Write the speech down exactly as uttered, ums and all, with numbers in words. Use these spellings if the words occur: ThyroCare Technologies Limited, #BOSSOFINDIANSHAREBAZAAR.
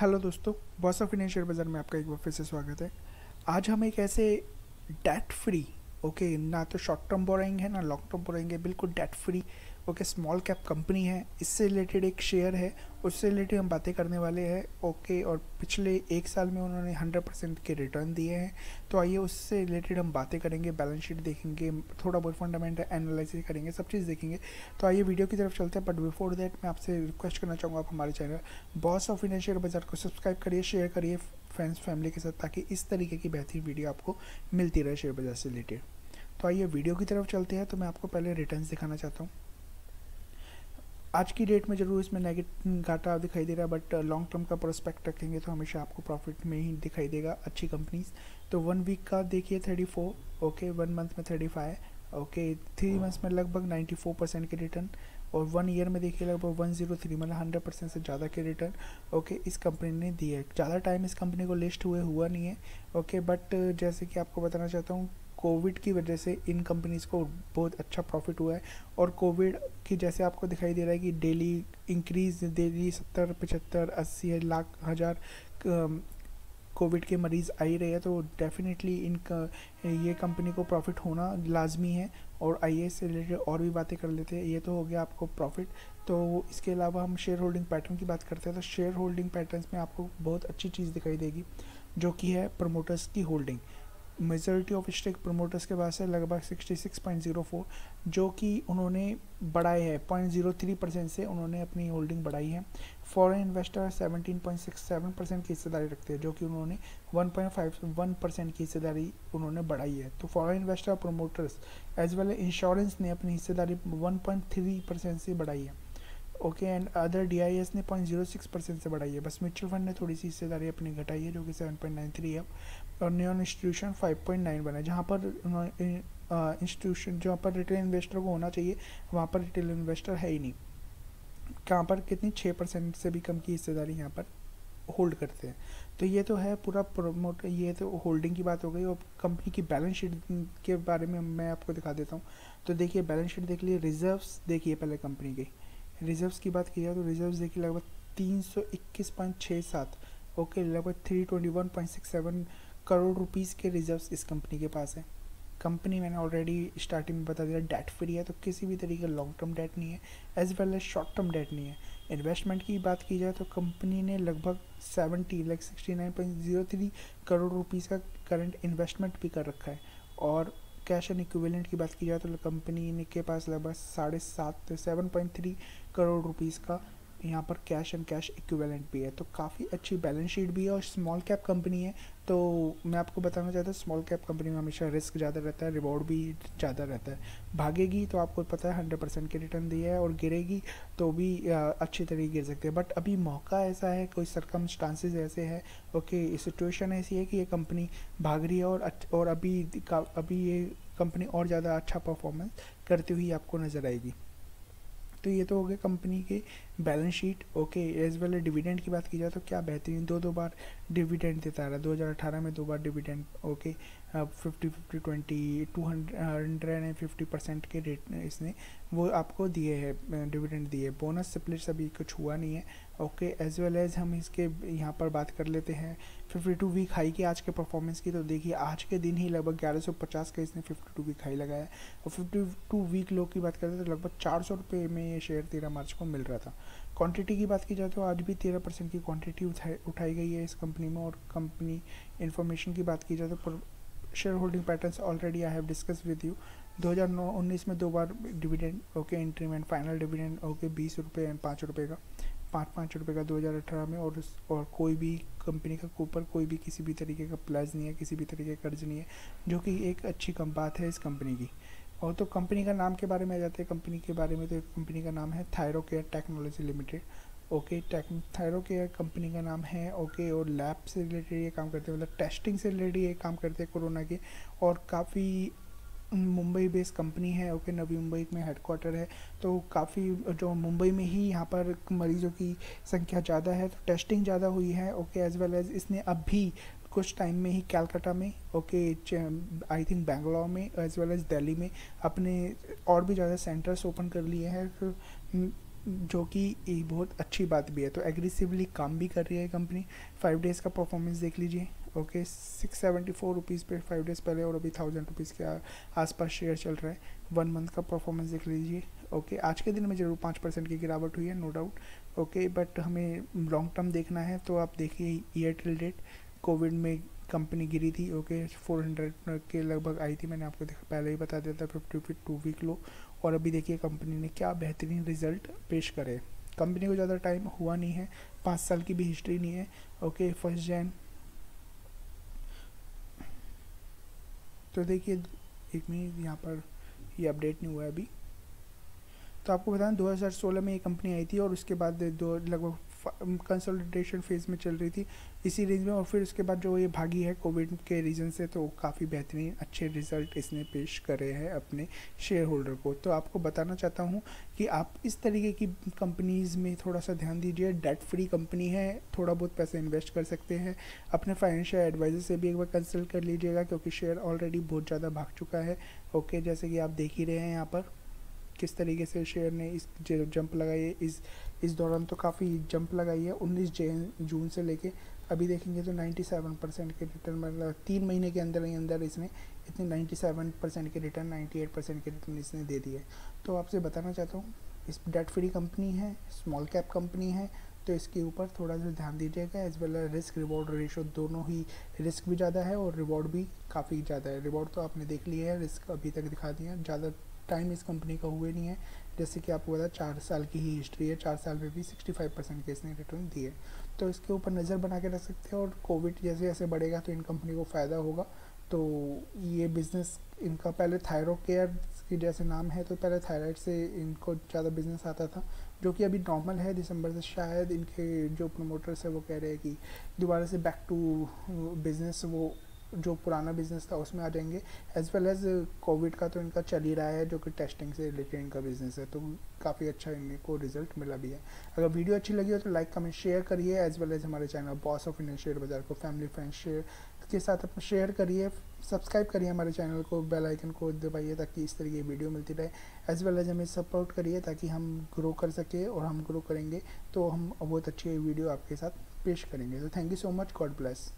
Hello दोस्तों, boss of Indian share बाज़ार में आपका एक बार फिर से स्वागत है। आज हम एक ऐसे डेट फ्री, ओके, ना तो शॉर्ट टर्म बोराइंग है ना लॉन्ग टर्म बोराइंग है, बिल्कुल debt free, okay, small cap company है, इससे रिलेटेड एक शेयर है, उससे रिलेटेड हम बातें करने वाले हैं, ओके। और पिछले एक साल में उन्होंने हंड्रेड परसेंट के रिटर्न दिए हैं, तो आइए उससे रिलेटेड हम बातें करेंगे, बैलेंस शीट देखेंगे, थोड़ा बहुत फंडामेंटल एनालिसिस करेंगे, सब चीज़ देखेंगे। तो आइए वीडियो की तरफ चलते हैं, बट बिफोर दैट मैं आपसे रिक्वेस्ट करना चाहूँगा, आप हमारे channel boss of Indian share बाज़ार को सब्सक्राइब करिए, शेयर करिए फ्रेंड्स फैमिली के साथ, ताकि इस तरीके की बेहतरीन वीडियो आपको मिलती रहे शेयर बाज़ार से रिलेटेड। तो आइए वीडियो की तरफ चलते हैं। तो मैं आपको पहले रिटर्न दिखाना चाहता हूँ। आज की डेट में जरूर इसमें नेगेटिव घाटा दिखाई दे रहा है, बट लॉन्ग टर्म का प्रोस्पेक्ट रखेंगे तो हमेशा आपको प्रॉफिट में ही दिखाई देगा अच्छी कंपनीज। तो वन वीक का देखिए thirty four, okay, one month में thirty five, okay, three months में लगभग नाइन्टी फोर परसेंट के रिटर्न, और वन ईयर में देखिए लगभग वन जीरो थ्री, मतलब हंड्रेड परसेंट से ज़्यादा के रिटर्न, ओके, इस कंपनी ने दिए है। ज़्यादा टाइम इस कंपनी को लिस्ट हुए हुआ नहीं है, ओके, बट जैसे कि आपको बताना चाहता हूँ, कोविड की वजह से इन कंपनीज़ को बहुत अच्छा प्रॉफिट हुआ है। और कोविड की जैसे आपको दिखाई दे रहा है कि डेली इंक्रीज, डेली सत्तर पचहत्तर अस्सी लाख हज़ार कोविड के मरीज़ आ ही रहे हैं, तो डेफिनेटली इन ये कंपनी को प्रॉफिट होना लाजमी है। और आई ए एस से रिलेटेड और भी बातें कर लेते हैं। ये तो हो गया आपको प्रॉफिट। तो इसके अलावा हम शेयर होल्डिंग पैटर्न की बात करते हैं। तो शेयर होल्डिंग पैटर्न में आपको बहुत अच्छी चीज़ दिखाई देगी, जो कि है प्रमोटर्स की holding. Majority of stake promoters के पास है, लगभग sixty six point zero four, जो कि उन्होंने बढ़ाए है पॉइंट ज़ीरो थ्री परसेंट से, उन्होंने अपनी होल्डिंग बढ़ाई है। Foreign investor seventeen point six seven percent की हिस्सेदारी रखते हैं, जो कि उन्होंने one point five one percent की हिस्सेदारी उन्होंने बढ़ाई है। तो foreign investor promoters as well insurance ने अपनी हिस्सेदारी वन पॉइंट थ्री परसेंट से बढ़ाई है, ओके, एंड अदर डीआईएस ने पॉइंट ज़ीरो सिक्स परसेंट से बढ़ाई है। बस म्यूचुअल फंड ने थोड़ी सी हिस्सेदारी अपनी घटाई है, जो कि सेवन पॉइंट नाइन थ्री है, और non institution five point nine बना है। जहाँ पर इंस्टीट्यूशन, जहाँ पर रिटेल इन्वेस्टर को होना चाहिए, वहाँ पर रिटेल इन्वेस्टर है ही नहीं। कहाँ पर कितनी छः परसेंट से भी कम की हिस्सेदारी यहाँ पर होल्ड करते हैं। तो ये तो है पूरा प्रमोट, ये तो होल्डिंग की बात हो गई। और कंपनी की बैलेंस शीट के बारे में मैं आपको दिखा देता हूँ। तो देखिए बैलेंस शीट देख लिए, रिजर्व्स देखिए, पहले कंपनी के रिजर्व्स की बात की जाए तो रिजर्व्स देखिए लगभग तीन सौ इक्कीस पॉइंट छः सात, ओके, लगभग three twenty one point six seven crore rupees के रिजर्व्स इस कंपनी के पास है। कंपनी मैंने ऑलरेडी स्टार्टिंग में बता दिया डेट फ्री है, तो किसी भी तरीके का लॉन्ग टर्म डेट नहीं है, as well as short term debt नहीं है। इन्वेस्टमेंट की बात की जाए तो कंपनी ने लगभग seventy lakh sixty nine point zero three crore rupees का करंट इन्वेस्टमेंट भी कर रखा है। और कैश एंड इक्विवेलेंट की बात की जाए तो कंपनी के पास लगभग साढ़े सात seven point three crore rupees का यहाँ पर कैश एंड कैश इक्विवेलेंट भी है। तो काफ़ी अच्छी बैलेंस शीट भी है, और स्मॉल कैप कंपनी है। तो मैं आपको बताना चाहता हूँ, स्मॉल कैप कंपनी में हमेशा रिस्क ज़्यादा रहता है, रिवॉर्ड भी ज़्यादा रहता है। भागेगी तो आपको पता है हंड्रेड परसेंट के रिटर्न दिया है, और गिरेगी तो भी अच्छी तरीके गिर सकती है। बट अभी मौका ऐसा है, कोई सरकमस्टांसेस ऐसे है, ओके, सिचुएशन ऐसी है कि ये कंपनी भाग रही है, और और अभी अभी ये कंपनी और ज़्यादा अच्छा परफॉर्मेंस करती हुई आपको नज़र आएगी। तो ये तो हो गया कंपनी के balance sheet, okay. As well dividend की बात की जाए तो क्या बेहतरीन, दो दो बार डिविडेंड देता रहा, दो हज़ार अठारह में दो बार dividend, okay, fifty fifty twenty two hundred and fifty percent के रेट इसने वो आपको दिए हैं, डिविडेंड दिए। बोनस स्प्लिट्स अभी कुछ हुआ नहीं है, ओके। एज वेल एज हम इसके यहाँ पर बात कर लेते हैं फिफ्टी टू वीक हाई की, आज के परफॉर्मेंस की। तो देखिए आज के दिन ही लगभग ग्यारह सौ पचास का इसने फिफ्टी टू वीक हाई लगाया, और फिफ्टी टू वीक लो की बात करते हैं तो लगभग चार सौ रुपये में ये शेयर तेरह मार्च को मिल रहा था। क्वांटिटी की बात की जाए तो आज भी तेरह परसेंट की क्वांटिटी उठाई उठाई गई है इस कंपनी में। और कंपनी इन्फॉर्मेशन की बात की जाए तो share holding patterns already I have discussed with you. दो हज़ार उन्नीस में दो बार dividend, okay, interim and final dividend, okay, बीस रुपये एंड पाँच रुपये का, पाँच पाँच रुपये का दो हज़ार अठारह में। और और कोई भी कंपनी का ऊपर कोई भी किसी भी तरीके का प्लाज नहीं है, किसी भी तरीके का कर्ज नहीं है, जो कि एक अच्छी कम बात है इस कंपनी की। और तो कंपनी का नाम के बारे में आ जाते हैं। कंपनी के बारे में तो कंपनी का नाम है Thyrocare technology limited, okay. Thyrocare company का नाम है, ओके, और लैब से रिलेटेड ये काम करते हैं, मतलब टेस्टिंग से रिलेटेड ये काम करते हैं कोरोना के। और काफ़ी मुंबई बेस्ड कंपनी है, ओके, नवी मुंबई में हेडक्वार्टर है। तो काफ़ी जो मुंबई में ही यहाँ पर मरीजों की संख्या ज़्यादा है, तो टेस्टिंग ज़्यादा हुई है, ओके। एज वेल एज इसने अब भी कुछ टाइम में ही कलकत्ता में, ओके, आई थिंक बेंगलोर में, एज वेल एज दिल्ली में अपने और भी ज़्यादा सेंटर्स ओपन कर लिए हैं। जो कि एक बहुत अच्छी बात भी है। तो एग्रेसिवली काम भी कर रही है कंपनी। फाइव डेज़ का परफॉर्मेंस देख लीजिए। Okay, six seventy four rupees पे फाइव डेज़ पहले और अभी थाउजेंड रुपीज़ के आसपास शेयर चल रहा है। वन मंथ का परफॉर्मेंस देख लीजिए। ओके, आज के दिन में जरूर पाँच परसेंट की गिरावट हुई है, नो डाउट। ओके, बट हमें लॉन्ग टर्म देखना है तो आप देखिए ईयर टिल डेट। कोविड में कंपनी गिरी थी। ओके, फोर हंड्रेड के लगभग आई थी, मैंने आपको देखा पहले ही बता दिया था, fifty fit two week low. और अभी देखिए कंपनी ने क्या बेहतरीन रिजल्ट पेश करे। कंपनी को ज़्यादा टाइम हुआ नहीं है, पाँच साल की भी हिस्ट्री नहीं है। ओके, फर्स्ट जैन तो देखिए, एक मिनट यहाँ पर ये यह अपडेट नहीं हुआ है अभी। तो आपको बताएं दो हज़ार सोलह में ये कंपनी आई थी और उसके बाद दो लगभग कंसोलिडेशन फेज़ में चल रही थी इसी रेंज में, और फिर उसके बाद जो ये भागी है कोविड के रीज़न से, तो काफ़ी बेहतरीन अच्छे रिजल्ट इसने पेश करे हैं अपने शेयर होल्डर को। तो आपको बताना चाहता हूँ कि आप इस तरीके की कंपनीज़ में थोड़ा सा ध्यान दीजिए। डेट फ्री कंपनी है, थोड़ा बहुत पैसे इन्वेस्ट कर सकते हैं। अपने फाइनेंशियल एडवाइज़र से भी एक बार कंसल्ट कर लीजिएगा, क्योंकि शेयर ऑलरेडी बहुत ज़्यादा भाग चुका है। ओके, जैसे कि आप देख ही रहे हैं यहाँ पर किस तरीके से शेयर ने इस जंप लगाई है। इस इस दौरान तो काफ़ी जंप लगाई है, उन्नीस जून से लेके अभी देखेंगे तो सत्तानवे परसेंट के रिटर्न, मतलब तीन महीने के अंदर ही अंदर इसने इतने सत्तानवे परसेंट के रिटर्न, अट्ठानवे परसेंट के रिटर्न इसने दे दिए। तो आपसे बताना चाहता हूँ, इस डेट फ्री कंपनी है, स्मॉल कैप कंपनी है, तो इसके ऊपर थोड़ा सा ध्यान दीजिएगा। As well risk reward ratio दोनों ही, रिस्क भी ज़्यादा है और रिवॉर्ड भी काफ़ी ज़्यादा है। रिवॉर्ड तो आपने देख लिया है, रिस्क अभी तक दिखा दिया। ज़्यादा टाइम इस कंपनी का हुए नहीं है, जैसे कि आपको पता चार साल की ही हिस्ट्री है, चार साल में भी पैंसठ परसेंट के इसने रिटर्न दिए। तो इसके ऊपर नज़र बना के रख सकते हैं, और कोविड जैसे जैसे बढ़ेगा तो इन कंपनी को फ़ायदा होगा। तो ये बिज़नेस इनका पहले थायरोकेयर की जैसे नाम है, तो पहले थायराइड से इनको ज़्यादा बिजनेस आता था, जो कि अभी नॉर्मल है। दिसंबर से शायद इनके जो प्रमोटर्स है वो कह रहे हैं कि दोबारा से बैक टू बिज़नेस, वो जो पुराना बिज़नेस था उसमें आ जाएंगे। एज़ वेल एज़ कोविड का तो इनका चल ही रहा है, जो कि टेस्टिंग से रिलेटेड इनका बिज़नेस है, तो काफ़ी अच्छा इनको रिजल्ट मिला भी है। अगर वीडियो अच्छी लगी हो तो लाइक कमेंट शेयर करिए। एज़ वेल एज़ हमारे channel boss of Indian share बाज़ार को फैमिली फ्रेंड्स शेयर के साथ अपना शेयर करिए। सब्सक्राइब करिए हमारे चैनल को, बेल आइकन को दबाइए ताकि इस तरीके की वीडियो मिलती रहे। एज़ वेल एज़ हमें सपोर्ट करिए ताकि हम ग्रो कर सकें, और हम ग्रो करेंगे तो हम बहुत अच्छी वीडियो आपके साथ पेश करेंगे। तो thank you so much, God bless.